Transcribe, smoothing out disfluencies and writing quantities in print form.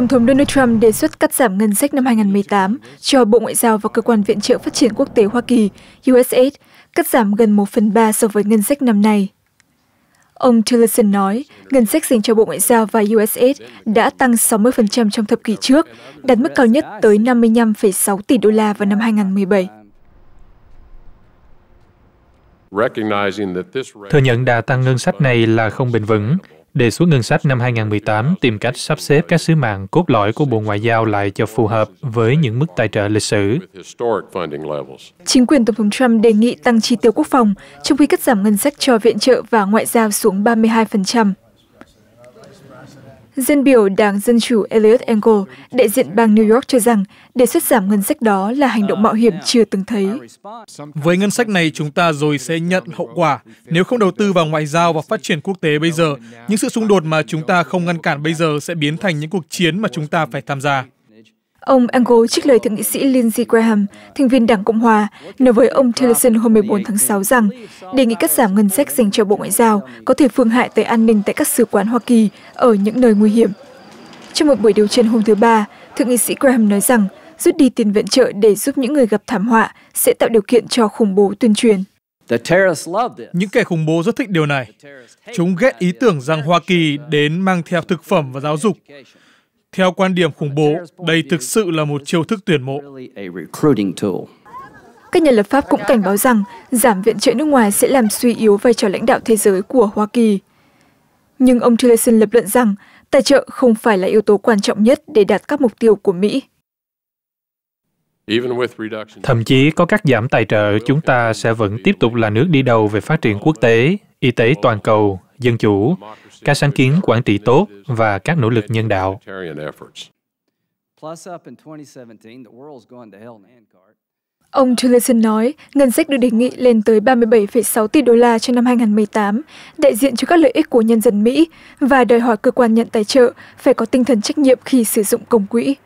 Tổng thống Donald Trump đề xuất cắt giảm ngân sách năm 2018 cho Bộ Ngoại giao và Cơ quan Viện trợ Phát triển Quốc tế Hoa Kỳ, USAID, cắt giảm gần 1/3 so với ngân sách năm nay. Ông Tillerson nói, ngân sách dành cho Bộ Ngoại giao và USAID đã tăng 60% trong thập kỷ trước, đạt mức cao nhất tới 55,6 tỷ đô la vào năm 2017. Thừa nhận đà tăng ngân sách này là không bền vững. Đề xuất ngân sách năm 2018 tìm cách sắp xếp các sứ mạng cốt lõi của Bộ Ngoại giao lại cho phù hợp với những mức tài trợ lịch sử. Chính quyền Tổng thống Trump đề nghị tăng chi tiêu quốc phòng, trong khi cắt giảm ngân sách cho viện trợ và ngoại giao xuống 32%. Dân biểu Đảng Dân Chủ Eliot Engel, đại diện bang New York cho rằng đề xuất giảm ngân sách đó là hành động mạo hiểm chưa từng thấy. Với ngân sách này, chúng ta rồi sẽ nhận hậu quả. Nếu không đầu tư vào ngoại giao và phát triển quốc tế bây giờ, những sự xung đột mà chúng ta không ngăn cản bây giờ sẽ biến thành những cuộc chiến mà chúng ta phải tham gia. Ông Engel trích lời Thượng nghị sĩ Lindsey Graham, thành viên Đảng Cộng hòa, nói với ông Tillerson hôm 14 tháng 6 rằng đề nghị cắt giảm ngân sách dành cho Bộ Ngoại giao có thể phương hại tới an ninh tại các sứ quán Hoa Kỳ ở những nơi nguy hiểm. Trong một buổi điều trần hôm thứ Ba, Thượng nghị sĩ Graham nói rằng rút đi tiền viện trợ để giúp những người gặp thảm họa sẽ tạo điều kiện cho khủng bố tuyên truyền. Những kẻ khủng bố rất thích điều này. Chúng ghét ý tưởng rằng Hoa Kỳ đến mang theo thực phẩm và giáo dục. Theo quan điểm khủng bố, đây thực sự là một chiêu thức tuyển mộ. Các nhà lập pháp cũng cảnh báo rằng giảm viện trợ nước ngoài sẽ làm suy yếu vai trò lãnh đạo thế giới của Hoa Kỳ. Nhưng ông Tillerson lập luận rằng tài trợ không phải là yếu tố quan trọng nhất để đạt các mục tiêu của Mỹ. Thậm chí có các giảm tài trợ, chúng ta sẽ vẫn tiếp tục là nước đi đầu về phát triển quốc tế, y tế toàn cầu, dân chủ, các sáng kiến quản trị tốt và các nỗ lực nhân đạo. Ông Tillerson nói, ngân sách được đề nghị lên tới 37,6 tỷ đô la cho năm 2018, đại diện cho các lợi ích của nhân dân Mỹ và đòi hỏi cơ quan nhận tài trợ phải có tinh thần trách nhiệm khi sử dụng công quỹ.